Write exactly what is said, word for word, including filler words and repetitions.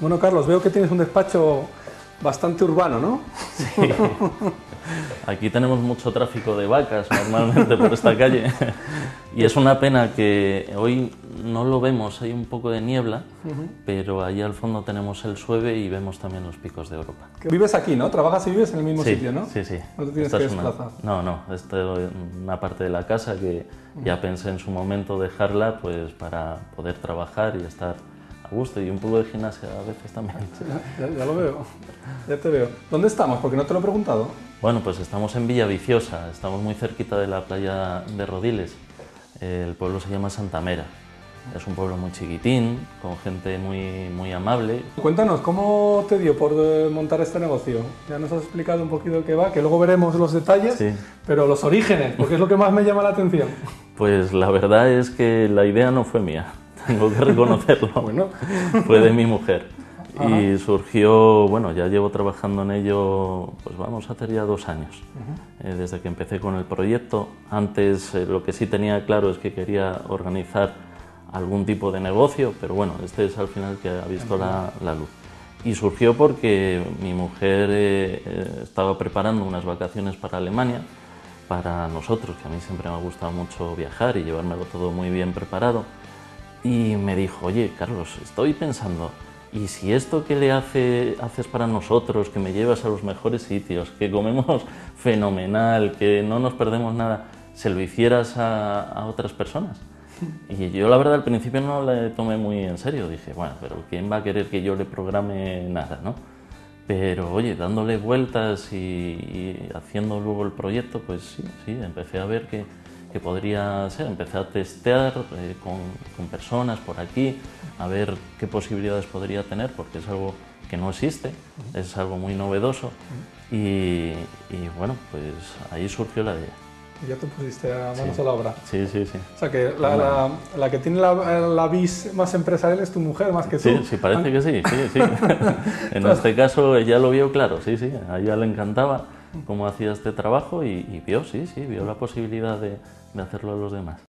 Bueno, Carlos, veo que tienes un despacho bastante urbano, ¿no? Sí. Aquí tenemos mucho tráfico de vacas normalmente por esta calle. Y es una pena que hoy no lo vemos, hay un poco de niebla, uh-huh. pero allí al fondo tenemos el Sueve y vemos también los Picos de Europa. Vives aquí, ¿no? Trabajas y vives en el mismo sí, sitio, ¿no? Sí, sí. No te tienes Esta que desplazar. Una... No, no. Esta es una parte de la casa que uh-huh. ya pensé en su momento dejarla pues para poder trabajar y estar a gusto, y un poco de gimnasia a veces también. Ya, ya, ya lo veo, ya te veo. ¿Dónde estamos? Porque no te lo he preguntado. Bueno, pues estamos en Villaviciosa, estamos muy cerquita de la playa de Rodiles. El pueblo se llama Santamera. Es un pueblo muy chiquitín, con gente muy, muy amable. Cuéntanos, ¿cómo te dio por montar este negocio? Ya nos has explicado un poquito qué va, que luego veremos los detalles, sí. pero los orígenes, porque es lo que más me llama la atención. Pues la verdad es que la idea no fue mía, tengo que reconocerlo. Bueno. Fue de mi mujer. Ajá. Y surgió, bueno, ya llevo trabajando en ello, pues vamos a hacer ya dos años, eh, desde que empecé con el proyecto. Antes eh, lo que sí tenía claro es que quería organizar algún tipo de negocio, pero bueno, este es al final que ha visto la, la luz. Y surgió porque mi mujer eh, estaba preparando unas vacaciones para Alemania, para nosotros, que a mí siempre me ha gustado mucho viajar y llevármelo todo muy bien preparado. Y me dijo, oye, Carlos, estoy pensando... Y si esto que le hace, haces para nosotros, que me llevas a los mejores sitios, que comemos fenomenal, que no nos perdemos nada, se lo hicieras a, a otras personas. Y yo la verdad al principio no la tomé muy en serio, dije, bueno, pero ¿quién va a querer que yo le programe nada, no? Pero oye, dándole vueltas y, y haciendo luego el proyecto, pues sí, sí, empecé a ver que... que podría ser, empecé a testear eh, con, con personas por aquí, a ver qué posibilidades podría tener, porque es algo que no existe, es algo muy novedoso, y, y bueno, pues ahí surgió la idea. Ya te pusiste a manos sí. a la obra. Sí, sí, sí. O sea que la, la, la que tiene la, la vis más empresarial es tu mujer más que tú. Sí, sí, parece que sí, sí, sí. En este caso ella lo vio claro, sí, sí, a ella le encantaba cómo hacía este trabajo y, y vio, sí, sí, vio la posibilidad de, de hacerlo a los demás.